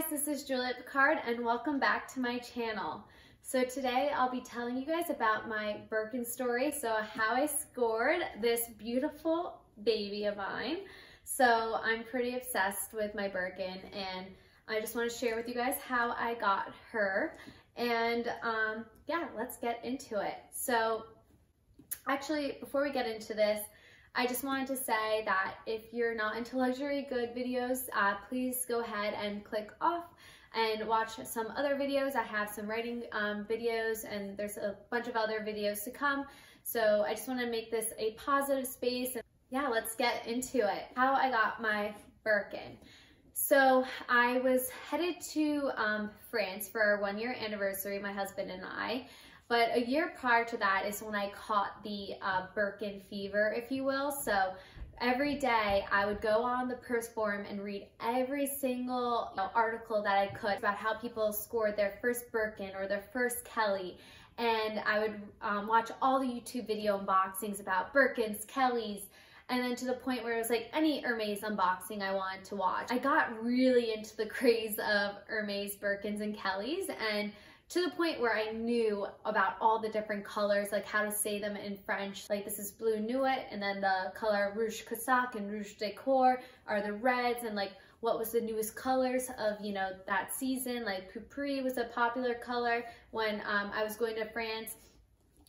guys, this is Juliet Picard and welcome back to my channel. So today I'll be telling you guys about my Birkin story, so how I scored this beautiful baby of mine. So I'm pretty obsessed with my Birkin and I just want to share with you guys how I got her and yeah, let's get into it. So actually, before we get into this, I just wanted to say that if you're not into luxury good videos, please go ahead and click off and watch some other videos. I have some writing videos and there's a bunch of other videos to come. So I just want to make this a positive space. And yeah, let's get into it. How I got my Birkin. So I was headed to France for our 1 year anniversary, my husband and I. But a year prior to that is when I caught the Birkin fever, if you will. So every day I would go on the Purse Forum and read every single article that I could about how people scored their first Birkin or their first Kelly. And I would watch all the YouTube video unboxings about Birkins, Kellys, and then to the point where it was like any Hermes unboxing I wanted to watch. I got really into the craze of Hermes, Birkins, and Kellys, and to the point where I knew about all the different colors, like how to say them in French. Like this is blue nuit, and then the color rouge cossack and rouge decor are the reds, and like what was the newest colors of, you know, that season. Like pupri was a popular color when I was going to France.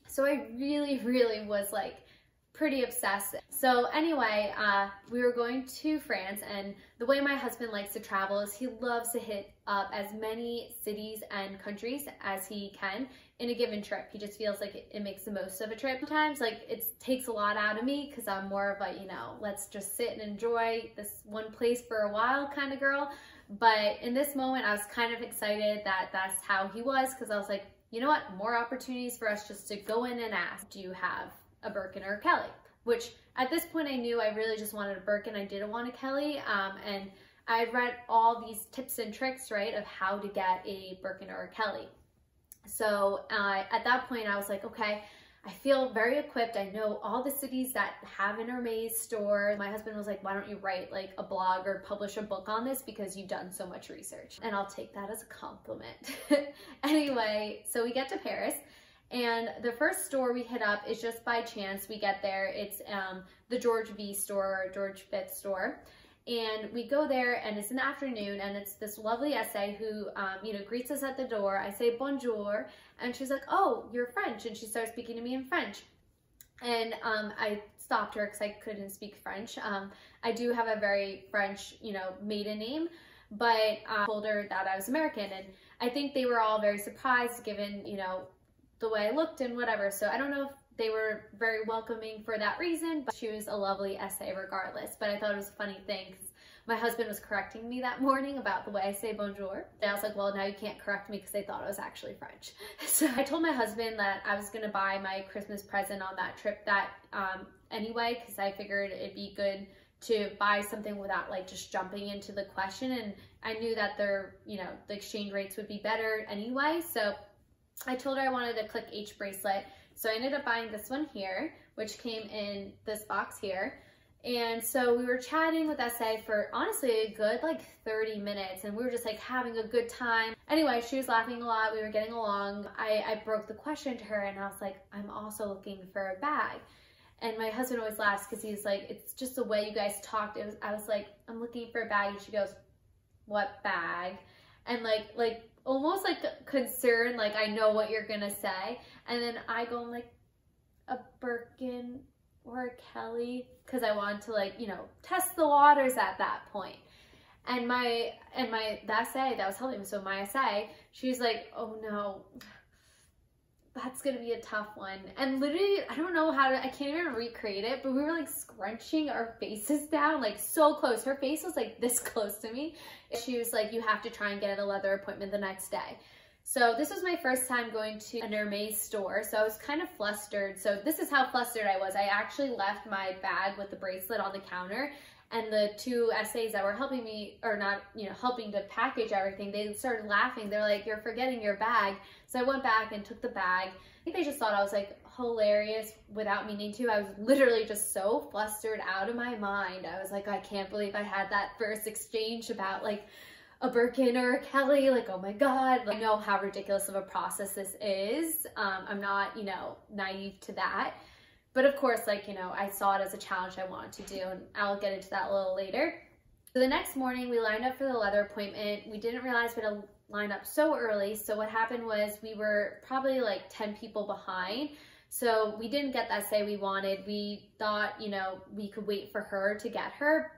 So I really was like pretty obsessed. So anyway, we were going to France, and the way my husband likes to travel is he loves to hit up as many cities and countries as he can in a given trip. He just feels like it makes the most of a trip. Sometimes like it takes a lot out of me because I'm more of a, you know, let's just sit and enjoy this one place for a while kind of girl. But in this moment, I was kind of excited that that's how he was, because I was like, you know what, more opportunities for us just to go in and ask, do you have a Birkin or a Kelly? Which at this point I knew I really just wanted a Birkin. I didn't want a Kelly. And I read all these tips and tricks, right, of how to get a Birkin or a Kelly. So at that point I was like, okay, I feel very equipped. I know all the cities that have an Hermes store. My husband was like, why don't you write like a blog or publish a book on this, because you've done so much research. And I'll take that as a compliment. Anyway, so we get to Paris. And the first store we hit up is just by chance we get there. It's the George V store, or George V store. And we go there and it's an afternoon, and it's this lovely essay who, you know, greets us at the door. I say, bonjour. And she's like, oh, you're French. And she starts speaking to me in French. And I stopped her because I couldn't speak French. I do have a very French, you know, maiden name, but I told her that I was American. And I think they were all very surprised given, you know, the way I looked and whatever. So I don't know if they were very welcoming for that reason, but she was a lovely essay regardless. But I thought it was a funny thing because my husband was correcting me that morning about the way I say bonjour. And I was like, well, now you can't correct me because they thought I was actually French. So I told my husband that I was gonna buy my Christmas present on that trip that anyway, because I figured it'd be good to buy something without like just jumping into the question. And I knew that their, you know, the exchange rates would be better anyway. So I told her I wanted a Click H bracelet, so I ended up buying this one here, which came in this box here. And so we were chatting with SA for honestly a good like 30 minutes, and we were just like having a good time. Anyway, she was laughing a lot, we were getting along. I broke the question to her and I was like, I'm also looking for a bag. And my husband always laughs because he's like, it's just the way you guys talked. I was like, I'm looking for a bag, and she goes, what bag? And like almost like concerned, like I know what you're gonna say. And then I go, I'm like, a Birkin or a Kelly, because I wanted to like, you know, test the waters at that point. And my SA that was helping me, so my SA, she's like, oh no, that's gonna be a tough one. And literally, I don't know how to, I can't even recreate it, but we were like scrunching our faces down, like so close. Her face was like this close to me. She was like, you have to try and get a leather appointment the next day. So this was my first time going to an Hermes store, so I was kind of flustered. So this is how flustered I was. I actually left my bag with the bracelet on the counter, and the two SAs that were helping me, or not, you know, helping to package everything, they started laughing. They're like, you're forgetting your bag. So I went back and took the bag. I think they just thought I was like hilarious without meaning to. I was literally just so flustered out of my mind. I was like, I can't believe I had that first exchange about like a Birkin or a Kelly, like, oh my God. Like, I know how ridiculous of a process this is. I'm not, you know, naive to that. But of course, like, you know, I saw it as a challenge I wanted to do, and I'll get into that a little later. So the next morning we lined up for the leather appointment. We didn't realize we had to line up so early. So what happened was we were probably like 10 people behind. So we didn't get that say we wanted. We thought, you know, we could wait for her to get her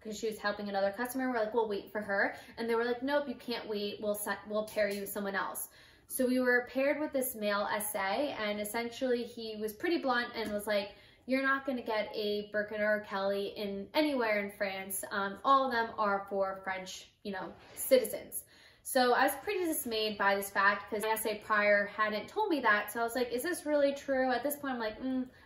because she was helping another customer. We're like, we'll wait for her. And they were like, nope, you can't wait. We'll pair you with someone else. So we were paired with this male SA, and essentially he was pretty blunt and was like, you're not going to get a Birkin or a Kelly in anywhere in France. All of them are for French, you know, citizens. So I was pretty dismayed by this fact because my SA prior hadn't told me that. So I was like, is this really true? At this point, I'm like,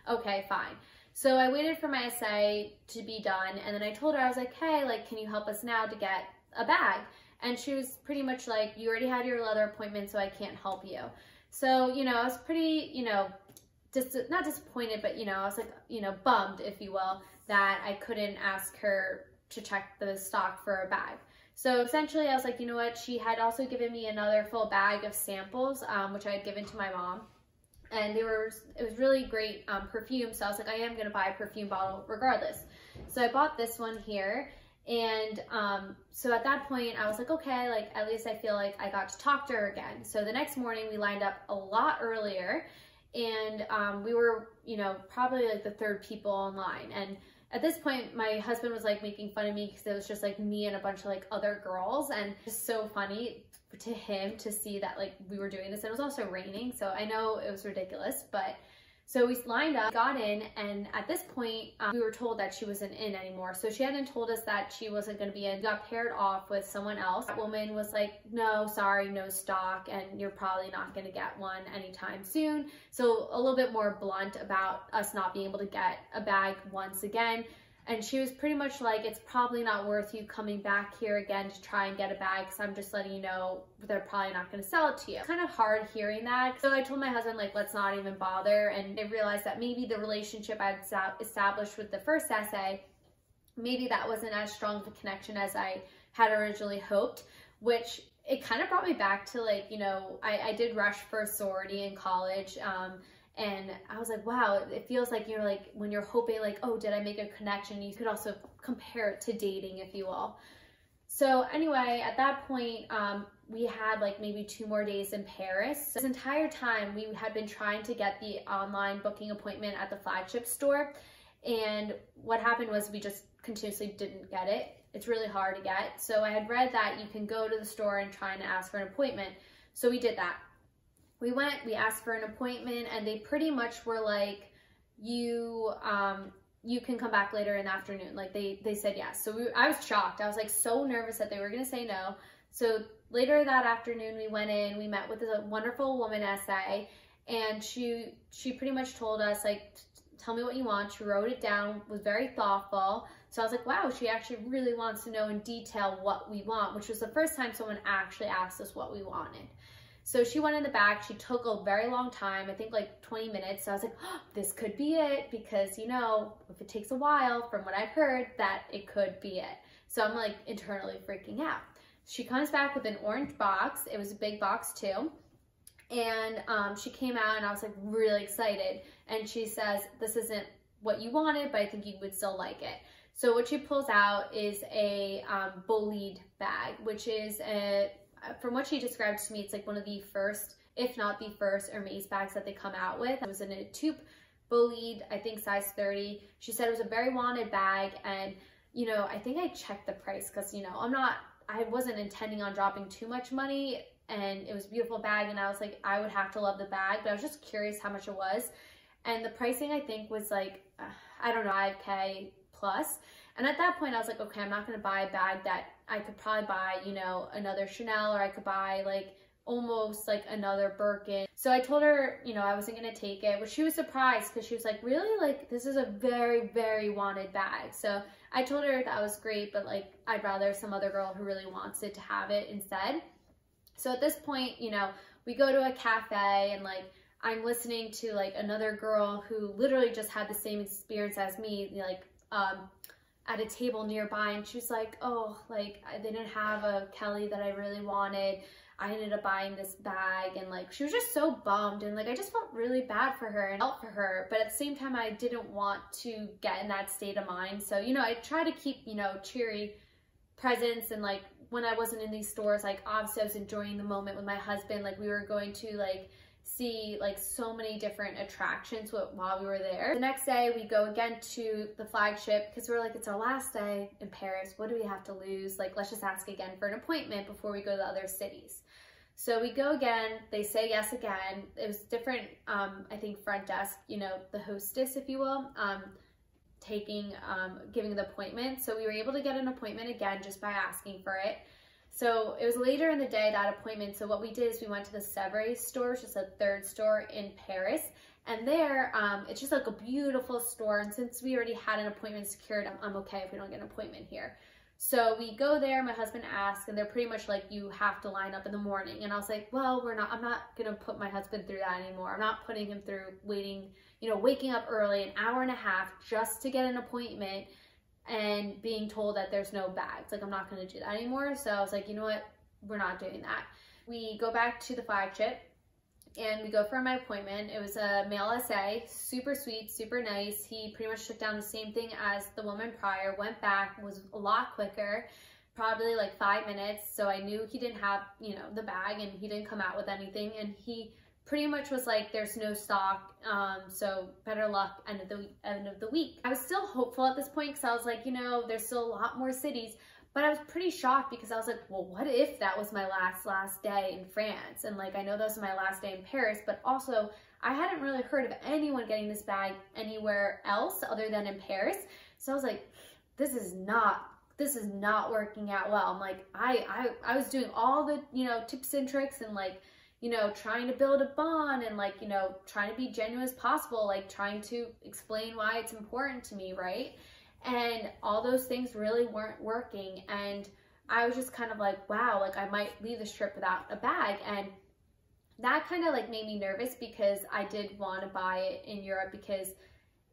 okay, fine. So I waited for my SA to be done. And then I told her, I was like, hey, like, can you help us now to get a bag? And she was pretty much like, you already had your leather appointment, so I can't help you. So, you know, I was pretty, you know, just not disappointed, but, you know, I was like, you know, bummed, if you will, that I couldn't ask her to check the stock for a bag. So essentially I was like, you know what, she had also given me another full bag of samples, which I had given to my mom, and it was really great perfume. So I was like, I am going to buy a perfume bottle regardless. So I bought this one here. And so at that point I was like, okay, like, at least I feel like I got to talk to her again. So the next morning we lined up a lot earlier, and we were, you know, probably like the third people online. And at this point my husband was like making fun of me because it was just like me and a bunch of like other girls, and just so funny to him to see that like we were doing this. And it was also raining, so I know it was ridiculous, but so we lined up, got in, and at this point we were told that she wasn't in anymore. So she hadn't told us that she wasn't going to be in, got paired off with someone else. That woman was like, no, sorry, no stock, and you're probably not going to get one anytime soon. So a little bit more blunt about us not being able to get a bag once again. And she was pretty much like, it's probably not worth you coming back here again to try and get a bag, because I'm just letting you know they're probably not going to sell it to you. It's kind of hard hearing that. So I told my husband, like, let's not even bother. And I realized that maybe the relationship I'd established with the first essay, maybe that wasn't as strong of a connection as I had originally hoped, which it kind of brought me back to, like, you know, I did rush for a sorority in college. And I was like, wow, it feels like you're like, when you're hoping like, oh, did I make a connection? You could also compare it to dating, if you will. So anyway, at that point, we had like maybe 2 more days in Paris. So this entire time we had been trying to get the online booking appointment at the flagship store. And what happened was we just continuously didn't get it. It's really hard to get. So I had read that you can go to the store and try and ask for an appointment. So we did that. We went, we asked for an appointment, and they pretty much were like, you can come back later in the afternoon. Like, they said yes. So I was shocked. I was like so nervous that they were going to say no. So later that afternoon we went in, we met with this wonderful woman SA, and she pretty much told us, like, tell me what you want. She wrote it down, was very thoughtful. So I was like, wow, she actually really wants to know in detail what we want, which was the first time someone actually asked us what we wanted. So she went in the back. She took a very long time, I think like 20 minutes. So I was like, oh, this could be it, because, you know, if it takes a while, from what I've heard, that it could be it. So I'm like internally freaking out. She comes back with an orange box. It was a big box too. And she came out, and I was like really excited. And she says, this isn't what you wanted, but I think you would still like it. So what she pulls out is a bolide bag, which is a, from what she described to me, it's like one of the first, if not the first, Hermes bags that they come out with. It was an Etoupe bolide, I think size 30. She said it was a very wanted bag, and, you know, I think I checked the price because, you know, I wasn't intending on dropping too much money, and it was a beautiful bag, and I was like, I would have to love the bag, but I was just curious how much it was. And the pricing, I think, was like, I don't know, 5K plus. And at that point I was like, okay, I'm not going to buy a bag that I could probably buy, you know, another Chanel, or I could buy like almost like another Birkin. So I told her, you know, I wasn't going to take it, which she was surprised, because she was like, really? Like, this is a very, very wanted bag. So I told her that was great, but like, I'd rather some other girl who really wants it to have it instead. So at this point, you know, we go to a cafe, and like, I'm listening to like another girl who literally just had the same experience as me, like, at a table nearby, and she was like, oh, like they didn't have a Kelly that I really wanted. I ended up buying this bag, and like she was just so bummed, and like I just felt really bad for her and out for her, but at the same time I didn't want to get in that state of mind. So, you know, I try to keep, you know, cheery presence, and like when I wasn't in these stores, like obviously I was enjoying the moment with my husband. Like we were going to like see like so many different attractions while we were there. The next day we go again to the flagship because we're like, it's our last day in Paris, what do we have to lose? Like let's just ask again for an appointment before we go to other cities. So we go again, they say yes again. It was different, I think front desk, you know, the hostess if you will, giving the appointment. So we were able to get an appointment again just by asking for it. So it was later in the day, that appointment. So what we did is we went to the Sèvres store, which is a third store in Paris. And there, it's just like a beautiful store. And since we already had an appointment secured, I'm okay if we don't get an appointment here. So we go there, my husband asks, and they're pretty much like, you have to line up in the morning. And I was like, well, I'm not gonna put my husband through that anymore. I'm not putting him through waiting, you know, waking up early, an hour and a half just to get an appointment and being told that there's no bags. Like I'm not gonna do that anymore. So I was like, you know what, we're not doing that. We go back to the flagship and we go for my appointment. It was a male SA, super sweet, super nice. He pretty much took down the same thing as the woman prior, went back, was a lot quicker, probably like 5 minutes. So I knew he didn't have, you know, the bag, and he didn't come out with anything. And he pretty much was like, there's no stock, so better luck end of the week. I was still hopeful at this point because I was like, you know, there's still a lot more cities, but I was pretty shocked because I was like, well, what if that was my last day in France? And like, I know that was my last day in Paris, but also I hadn't really heard of anyone getting this bag anywhere else other than in Paris. So I was like, this is not working out well. I'm like, I was doing all the, you know, tips and tricks and like, you know, trying to build a bond and like, you know, trying to be genuine as possible, like trying to explain why it's important to me, right? And all those things really weren't working. And I was just kind of like, wow, like I might leave this trip without a bag. And that kind of like made me nervous because I did want to buy it in Europe because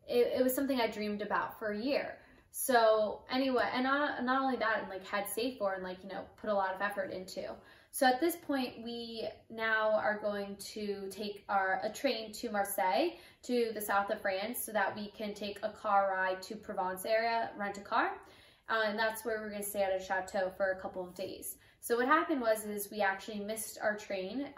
it was something I dreamed about for a year. So anyway, and not only that, and like had saved for and like, you know, put a lot of effort into. So at this point, we now are going to take a train to Marseille, to the south of France, so that we can take a car ride to Provence area, rent a car. And that's where we're gonna stay at a chateau for a couple of days. So what happened was we actually missed our train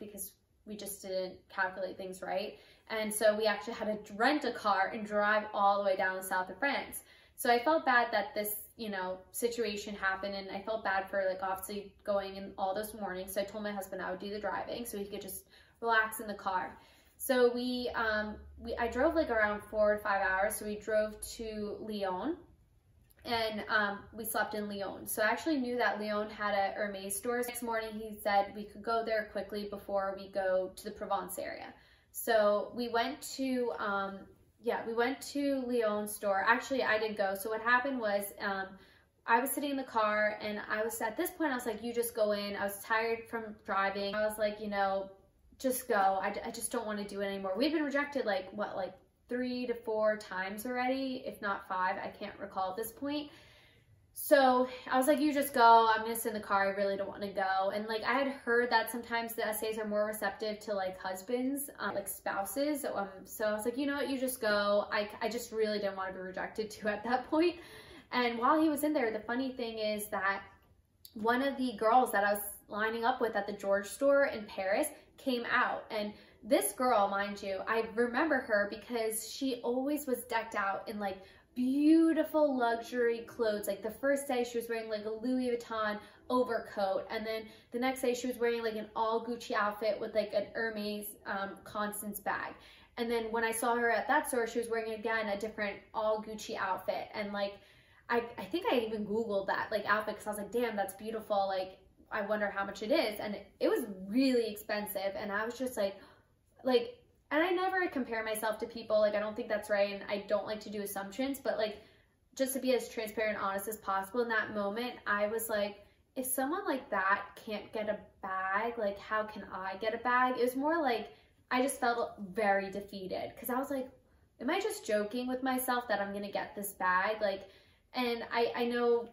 because we just didn't calculate things right. And so we actually had to rent a car and drive all the way down the south of France. So I felt bad that this, you know, situation happened, and I felt bad for like obviously going in all those mornings. So I told my husband I would do the driving so he could just relax in the car. So I drove like around 4 to 5 hours. So we drove to Lyon, and we slept in Lyon. So I actually knew that Lyon had a Hermes store. Next morning he said we could go there quickly before we go to the Provence area. So we went to we went to Lyon's store. Actually, I didn't go. So what happened was I was sitting in the car, and I was at this point, I was like, you just go in. I was tired from driving. I was like, you know, just go. I just don't want to do it anymore. We've been rejected like, what, like 3 to 4 times already, if not 5. I can't recall at this point. So I was like, you just go. I'm going to sit in the car. I really don't want to go. And like, I had heard that sometimes the SAs are more receptive to like husbands, like spouses. So I was like, you know what? You just go. I just really didn't want to be rejected too at that point. And while he was in there, the funny thing is that one of the girls that I was lining up with at the George store in Paris came out. And this girl, mind you, I remember her because she always was decked out in like beautiful luxury clothes. Like the first day she was wearing like a Louis Vuitton overcoat, and then the next day she was wearing like an all Gucci outfit with like an Hermes Constance bag. And then when I saw her at that store, she was wearing again a different all Gucci outfit. And like I think I even googled that like outfit because I was like, damn, that's beautiful, like I wonder how much it is. And it was really expensive, and I was just like and I never compare myself to people, like I don't think that's right, and I don't like to do assumptions, but like just to be as transparent and honest as possible in that moment, I was like, if someone like that can't get a bag, like how can I get a bag? It was more like I just felt very defeated because I was like, am I just joking with myself that I'm gonna get this bag? Like And I know,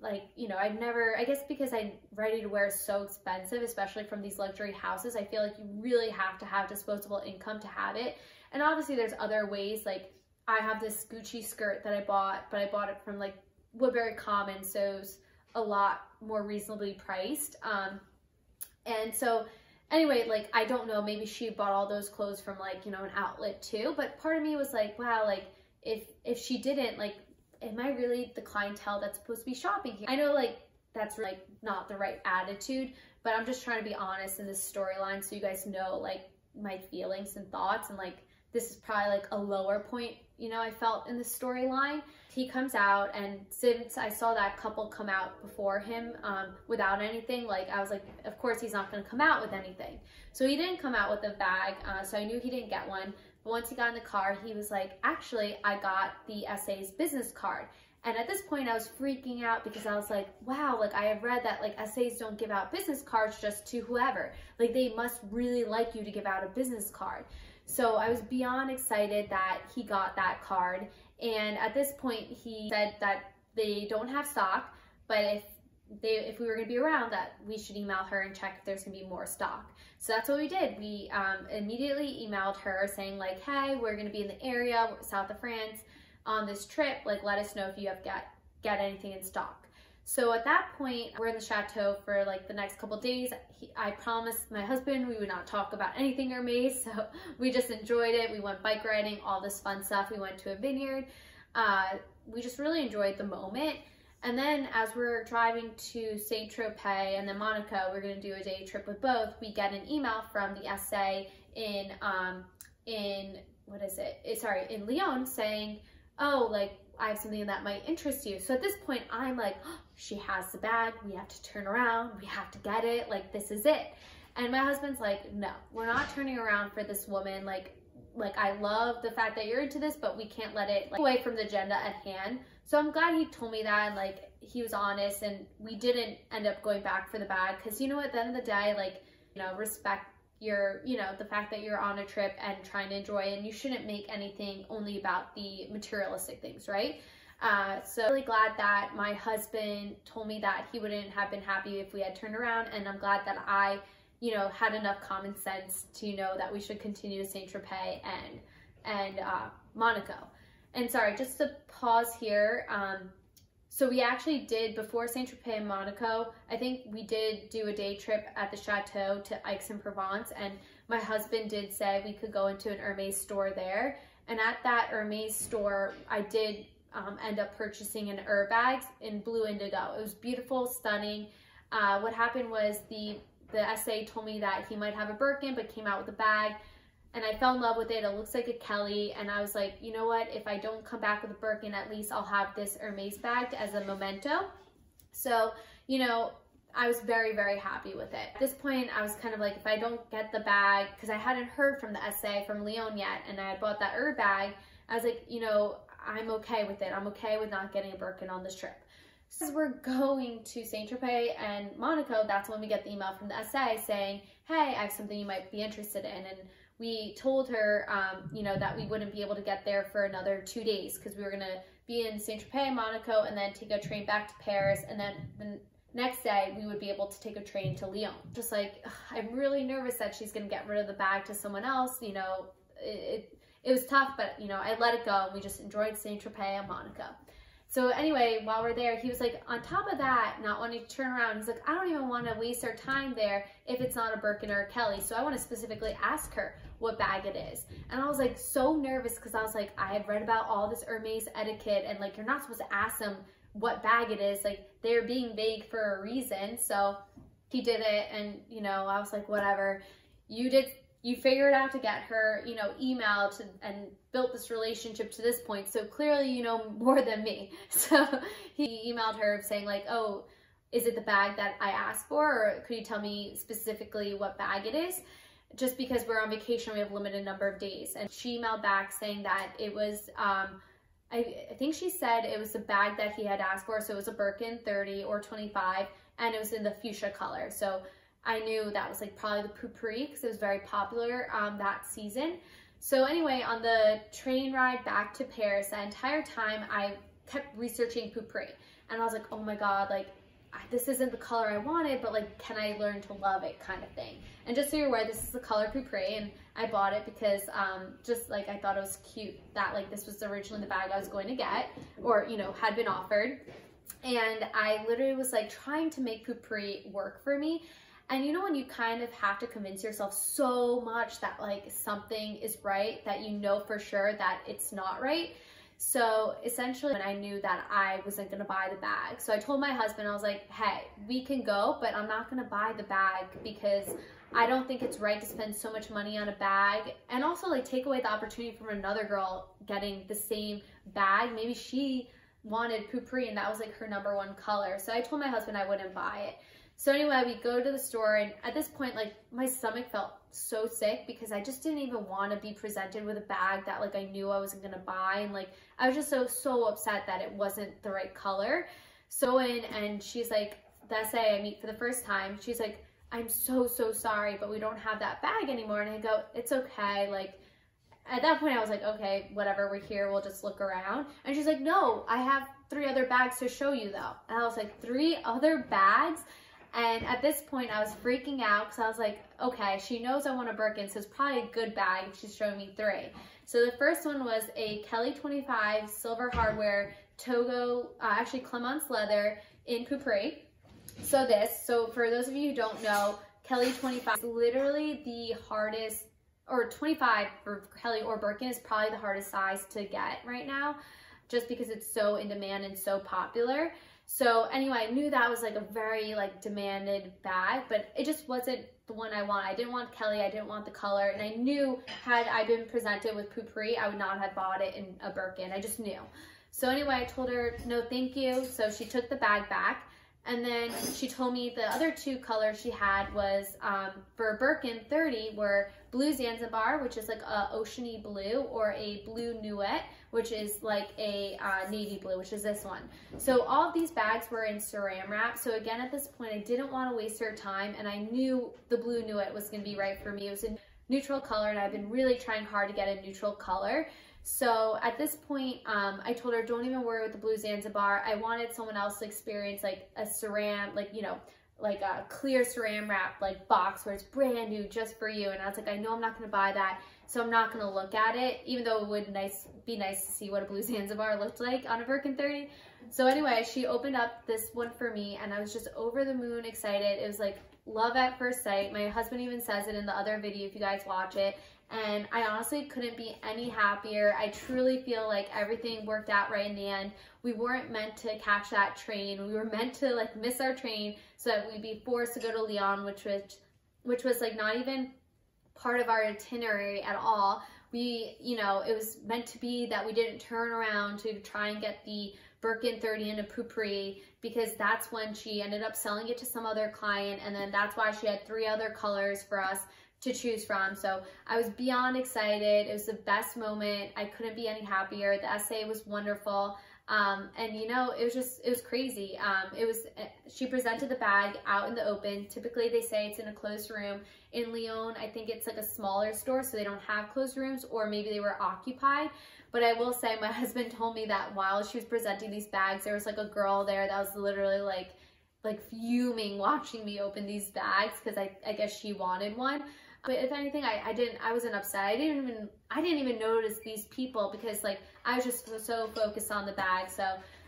like, you know, I've never, I guess because ready-to-wear is so expensive, especially from these luxury houses, I feel like you really have to have disposable income to have it. And obviously there's other ways, like I have this Gucci skirt that I bought, but I bought it from like Woodbury Common, so it's a lot more reasonably priced. And so anyway, like, I don't know, maybe she bought all those clothes from like, you know, an outlet too. But part of me was like, wow, like if she didn't, like, am I really the clientele that's supposed to be shopping here? I know, like, that's like not the right attitude, but I'm just trying to be honest in this storyline so you guys know, like, my feelings and thoughts, and like this is probably like a lower point, you know, I felt in the storyline. He comes out, and since I saw that couple come out before him without anything, like, I was like, of course he's not gonna come out with anything. So he didn't come out with a bag, so I knew he didn't get one. But once he got in the car, he was like, actually, I got the SA's business card. And at this point I was freaking out because I was like, wow, like, I have read that like SAs don't give out business cards just to whoever. Like, they must really like you to give out a business card. So I was beyond excited that he got that card. And at this point he said that they don't have stock, but if we were gonna be around, that we should email her and check if there's gonna be more stock. So that's what we did. We immediately emailed her saying like, hey, we're gonna be in the area, south of France, on this trip, like, let us know if you have got anything in stock. So at that point, we're in the chateau for like the next couple days. I promised my husband we would not talk about anything Hermes, so we just enjoyed it. We went bike riding, all this fun stuff. We went to a vineyard. We just really enjoyed the moment. And then as we're driving to Saint-Tropez and then Monaco, we're gonna do a day trip with both. We get an email from the SA in Lyon saying, oh, like, I have something that might interest you. So at this point, I'm like, oh, she has the bag. We have to turn around. We have to get it. Like, this is it. And my husband's like, no, we're not turning around for this woman. Like, I love the fact that you're into this, but we can't let it, like, away from the agenda at hand. So I'm glad he told me that, and like, he was honest, and we didn't end up going back for the bag. Cause you know what, at the end of the day, like, you know, respect your, you know, the fact that you're on a trip and trying to enjoy it, and you shouldn't make anything only about the materialistic things, right? So really glad that my husband told me that he wouldn't have been happy if we had turned around, and I'm glad that I, you know, had enough common sense to know that we should continue to Saint-Tropez and Monaco. And sorry, just to pause here, so we actually did, before Saint-Tropez and Monaco, I think we did do a day trip at the chateau to Aix-en-Provence, and my husband did say we could go into an Hermes store there. And at that Hermes store, I did end up purchasing an Hermes bag in blue indigo. It was beautiful, stunning. What happened was the SA told me that he might have a Birkin, but came out with a bag. And I fell in love with it. It looks like a Kelly. And I was like, you know what? If I don't come back with a Birkin, at least I'll have this Hermes bag as a memento. So, you know, I was very, very happy with it. At this point, I was kind of like, if I don't get the bag, because I hadn't heard from the SA from Lyon yet, and I had bought that Hermes bag, I was like, you know, I'm okay with it. I'm okay with not getting a Birkin on this trip. So as we're going to Saint-Tropez and Monaco, that's when we get the email from the SA saying, hey, I have something you might be interested in. And we told her, you know, that we wouldn't be able to get there for another 2 days because we were going to be in Saint-Tropez, Monaco, and then take a train back to Paris. And then the next day we would be able to take a train to Lyon. Just like, ugh, I'm really nervous that she's going to get rid of the bag to someone else. You know, it was tough, but, you know, I let it go. We just enjoyed Saint-Tropez and Monaco. So anyway, while we're there, he was like, on top of that, not wanting to turn around, he's like, I don't even want to waste our time there if it's not a Birkin or a Kelly. So I want to specifically ask her what bag it is. And I was like so nervous because I was like, I had read about all this Hermes etiquette, and like, you're not supposed to ask them what bag it is. Like, they're being vague for a reason. So he did it, and, you know, I was like, whatever. You figured out to get her, you know, email to, and built this relationship to this point. So clearly, you know more than me. So he emailed her saying like, oh, is it the bag that I asked for? Or could you tell me specifically what bag it is? Just because we're on vacation, we have a limited number of days. And she emailed back saying that it was, I think she said it was the bag that he had asked for. So it was a Birkin 30 or 25, and it was in the fuchsia color. So I knew that was like probably the Pupri because it was very popular that season. So anyway, on the train ride back to Paris, the entire time I kept researching Pupri, and I was like, oh my god, like this isn't the color I wanted, but like, can I learn to love it kind of thing. And just so you're aware, this is the color Coupre, and I bought it because just like I thought it was cute that like this was originally the bag I was going to get, or you know, had been offered. And I literally was like trying to make Coupre work for me. And you know when you kind of have to convince yourself so much that like something is right, that you know for sure that it's not right. So essentially, when I knew that I wasn't gonna buy the bag, so I told my husband, I was like, hey, we can go, but I'm not gonna buy the bag because I don't think it's right to spend so much money on a bag, and also like take away the opportunity from another girl getting the same bag. Maybe she wanted Pupri and that was like her number one color. So I told my husband I wouldn't buy it. So anyway, we go to the store, and at this point, like my stomach felt so sick because I just didn't even want to be presented with a bag that like I knew I wasn't gonna buy, and like I was just so upset that it wasn't the right color. So and she's like, that's it, I meet for the first time. She's like, I'm so sorry, but we don't have that bag anymore. And I go, it's okay. Like at that point I was like, okay, whatever, we're here, we'll just look around. And she's like, no, I have 3 other bags to show you though. And I was like, 3 other bags? And at this point I was freaking out because I was like, okay, she knows I want a Birkin, so it's probably a good bag if she's showing me 3. So the first one was a Kelly 25 silver hardware Togo, actually Clemence leather in Coupre. So for those of you who don't know, Kelly 25 is literally the hardest, or 25 for Kelly or Birkin is probably the hardest size to get right now, just because it's so in demand and so popular. So anyway, I knew that was like a very like demanded bag, but it just wasn't the one I wanted. I didn't want Kelly, I didn't want the color, and I knew had I been presented with Pupri, I would not have bought it in a Birkin. I just knew. So anyway, I told her, no, thank you. So she took the bag back, and then she told me the other 2 colors she had was, for Birkin 30 were blue Zanzibar, which is like a oceany blue, or a blue nuit, which is like a navy blue, which is this one. So all of these bags were in saran wrap. So again, at this point, I didn't want to waste her time, and I knew the blue nude was going to be right for me. It was a neutral color, and I've been really trying hard to get a neutral color. So at this point, I told her, don't even worry with the blue Zanzibar. I wanted someone else to experience like a saran, like, you know, like a clear saran wrap, like box where it's brand new just for you. And I was like, I know I'm not going to buy that, so I'm not going to look at it, even though it would be nice to see what a blue Zanzibar looked like on a Birkin 30. So anyway, she opened up this one for me, and I was just over the moon excited. It was like love at first sight. My husband even says it in the other video if you guys watch it. And I honestly couldn't be any happier. I truly feel like everything worked out right in the end. We weren't meant to catch that train. We were meant to like miss our train so that we'd be forced to go to Lyon, which was like not even part of our itinerary at all. We, you know, it was meant to be that we didn't turn around to try and get the Birkin 30 into Pupri, because that's when she ended up selling it to some other client, and then that's why she had 3 other colors for us to choose from. So I was beyond excited. It was the best moment. I couldn't be any happier. The essay was wonderful. And you know, it was just, it was crazy. She presented the bag out in the open. Typically they say it's in a closed room. In Lyon, I think it's like a smaller store, so they don't have closed rooms, or maybe they were occupied. But I will say, my husband told me that while she was presenting these bags, there was like a girl there that was literally like fuming watching me open these bags, because I guess she wanted one. But if anything, I wasn't upset. I didn't even notice these people, because like I was just so focused on the bag. So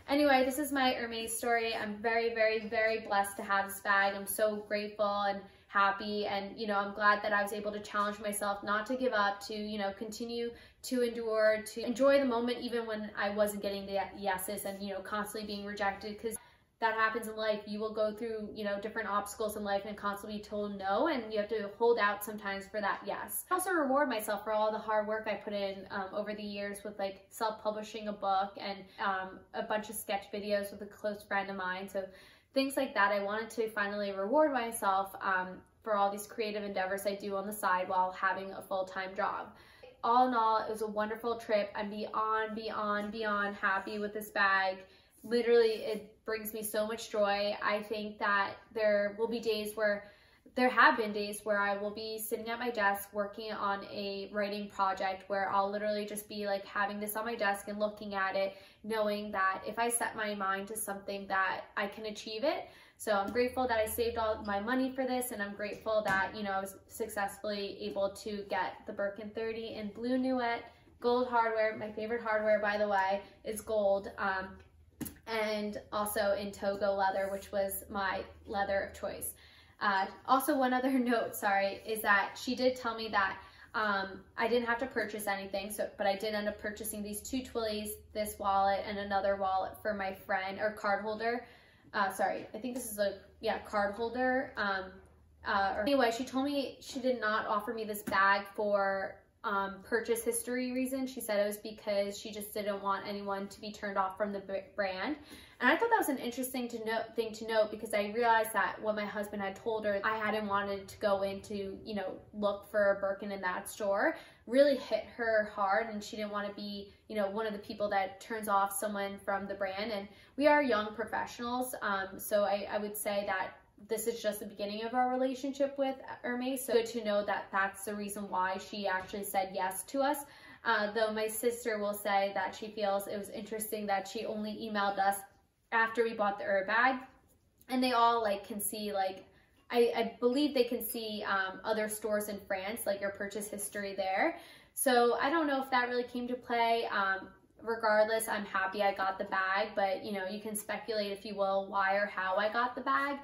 anyway, this is my Hermes story. I'm very, very, very blessed to have this bag. I'm so grateful and happy, and you know, I'm glad that I was able to challenge myself not to give up, to, you know, continue to endure, to enjoy the moment even when I wasn't getting the yeses and, you know, constantly being rejected, because that happens in life. You will go through, you know, different obstacles in life and constantly be told no, and you have to hold out sometimes for that yes. I also reward myself for all the hard work I put in over the years with like self-publishing a book and a bunch of sketch videos with a close friend of mine. So things like that, I wanted to finally reward myself for all these creative endeavors I do on the side while having a full-time job. All in all, it was a wonderful trip. I'm beyond happy with this bag. Literally, it brings me so much joy. I think that there will be days where there have been days where I will be sitting at my desk working on a writing project where I'll literally just be like having this on my desk and looking at it, knowing that if I set my mind to something that I can achieve it. So I'm grateful that I saved all my money for this, and I'm grateful that, you know, I was successfully able to get the Birkin 30 in blue nuit, gold hardware. My favorite hardware, by the way, is gold. And also in Togo leather, which was my leather of choice. Also one other note, sorry, is that she did tell me that I didn't have to purchase anything, so, but I did end up purchasing these two twillies, this wallet and another wallet for my friend, or card holder. Sorry, I think this is a, yeah, card holder. Anyway, she told me she did not offer me this bag for purchase history reason. She said it was because she just didn't want anyone to be turned off from the brand. And I thought that was an interesting thing to note, because I realized that what my husband had told her, I hadn't wanted to go in to, you know, look for a Birkin in that store, really hit her hard, and she didn't want to be, you know, one of the people that turns off someone from the brand. And we are young professionals, so I would say that this is just the beginning of our relationship with Hermes. So good to know that that's the reason why she actually said yes to us. Though my sister will say that she feels it was interesting that she only emailed us after we bought the Hermes bag. And they all like can see, like, I believe they can see other stores in France, like your purchase history there. So I don't know if that really came to play. Regardless, I'm happy I got the bag, but you know, you can speculate if you will why or how I got the bag.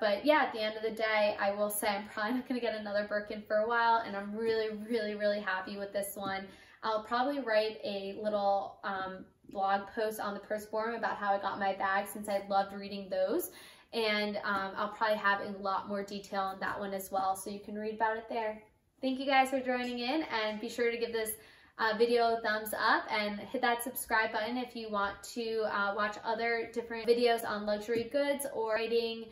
But yeah, at the end of the day, I will say I'm probably not going to get another Birkin for a while, and I'm really, really, really happy with this one. I'll probably write a little blog post on the Purse Forum about how I got my bag, since I loved reading those, and I'll probably have a lot more detail on that one as well, so you can read about it there. Thank you guys for joining in, and be sure to give this video a thumbs up and hit that subscribe button if you want to watch other different videos on luxury goods or writing,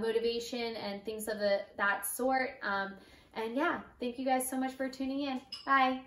motivation, and things of that sort. And yeah, thank you guys so much for tuning in. Bye.